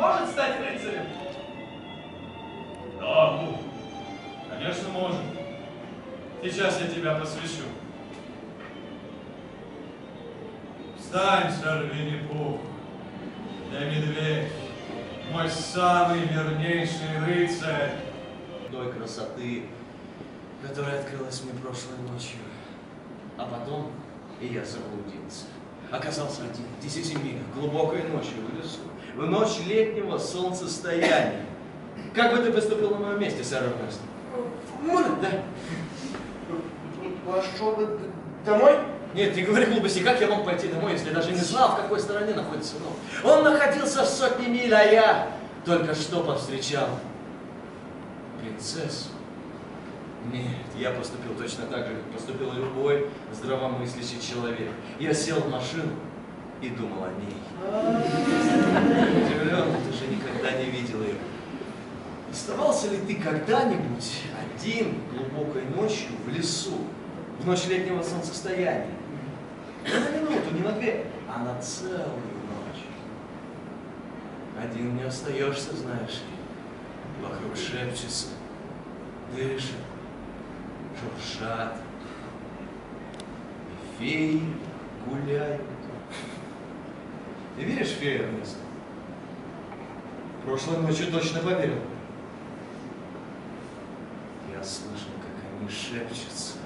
может стать рыцарем? Да, Пух. Конечно, может. Сейчас я тебя посвящу. Встань, сэр Винни-Пух. Я медведь. Мой самый вернейший рыцарь. Той красоты, которая открылась мне прошлой ночью. А потом и я заблудился. Оказался один в 10 милях глубокой ночью в лесу. В ночь летнего солнцестояния. Как бы ты поступил на моем месте, сэр Эрнест? Может, да? Пошел бы домой? Нет, не говори глупости, как я мог пойти домой, если я даже не знал, в какой стороне находится дом. Он находился в 100 миль, а я только что повстречал принцессу. Нет, я поступил точно так же, как поступил любой здравомыслящий человек. Я сел в машину и думал о ней. Удивлен, ты же никогда не видел ее. Оставался ли ты когда-нибудь один глубокой ночью в лесу, в ночь летнего солнцестояния? Не на минуту, не на две, а на целую ночь. Один не остаешься, знаешь, вокруг шепчется, дышит, шуршат, и феи гуляют. Ты веришь в феи, Эрнест? Прошлой ночью точно поверил. Я слышал, как они шепчутся.